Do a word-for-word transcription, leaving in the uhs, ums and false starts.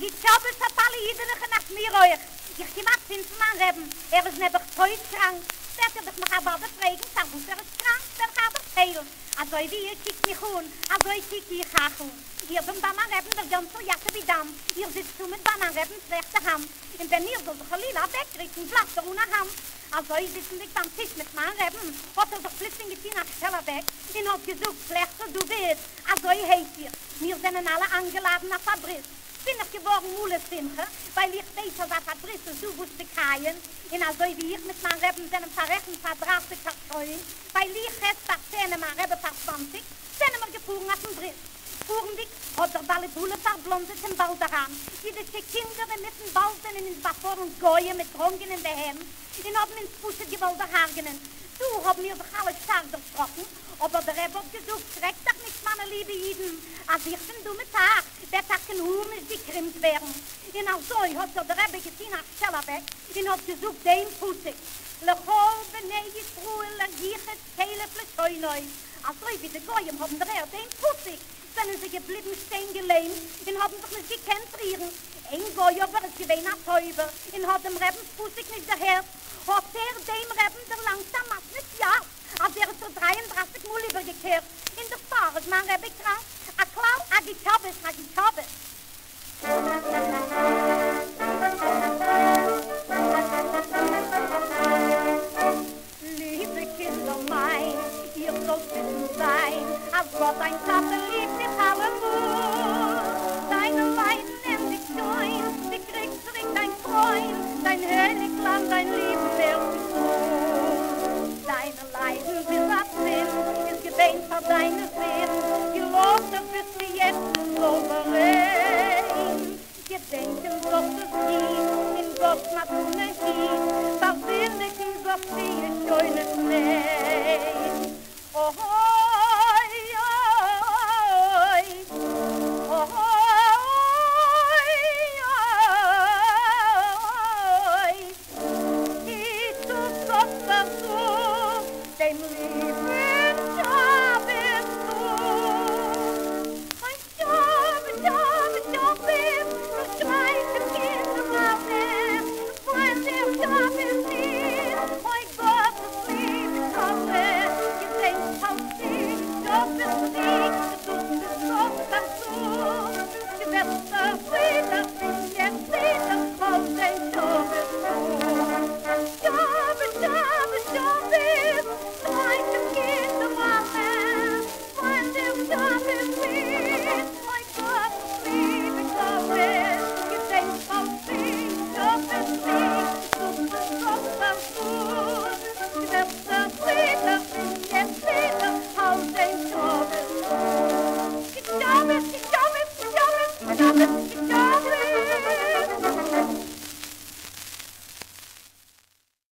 die Zerbe ist alle Jüderichen nach mir euch. Ich gehe mal Zinsmann reben. Er ist nebach teut krank. Wird er dich noch aber befragen, sagt, wo er ist krank, der hat er fehl. Also wie ihr kickt mich an, also ich kickt ihr auch an. Ihr bin bei meinem Reben, der ganze Jasse wie Damm. Ihr sitzt zu mit bei meinem Reben, schlechte Hamm. Und wenn ihr so sich ein Lila wegkriegen, bleibt er ohne Hamm. Also ich sitze nicht beim Tisch mit meinem Reben, hat er sich plötzlich geziehen nach Scheller weg. Und hat gesagt, schlechter du bist, also ich heiß ihr. Wir sind alle angeladen nach Fabrik. Ich bin noch geworden, Mule Simche, weil ich weiß, dass er Brüssel so gut bekaien. Und also wie ich mit meinem Reben seinem Verrechen verbrachte Kartoffeln, weil ich jetzt bei zehn, mein Reben war zwanzig, sind wir gefahren auf den Brüssel. Fuhrendig hat der Balibule verblondet im Wald daran, wie die Kinder mit dem Wald in den Baffor und Goye mit Rungen in der Hemd, und haben ins Pusche gewollt erhargenen. Du haben mir doch alle stark erschrocken, aber der Rebbe hat gesagt, schreck doch nicht, meine liebe Jiden. Als ich bin dumme Tag, der Tag in Huren ist gekrimmt werden. Und auch so hat der Rebbe gesehen nach Schellerbeck und hat gesagt, den Pussig. Lechol, benegis, Ruhe, legiches, Kehle, Fleschäunoi. Also wie die Goyim haben der Rebbe den Pussig. Sind sie geblieben stehen gelehnt und haben sich nicht gekannt rieren. Ein Goy aber ist gewähnt ein Teufel und hat dem Rebbe Pussig nicht der Herz. Hat er dem Rebbe der langsam macht nicht ja. Als er zu dreiunddreißig Mal übergekehrt. In der Fahrt, mein Rebbe krank. A Klau, a Gittabes, a Gittabes.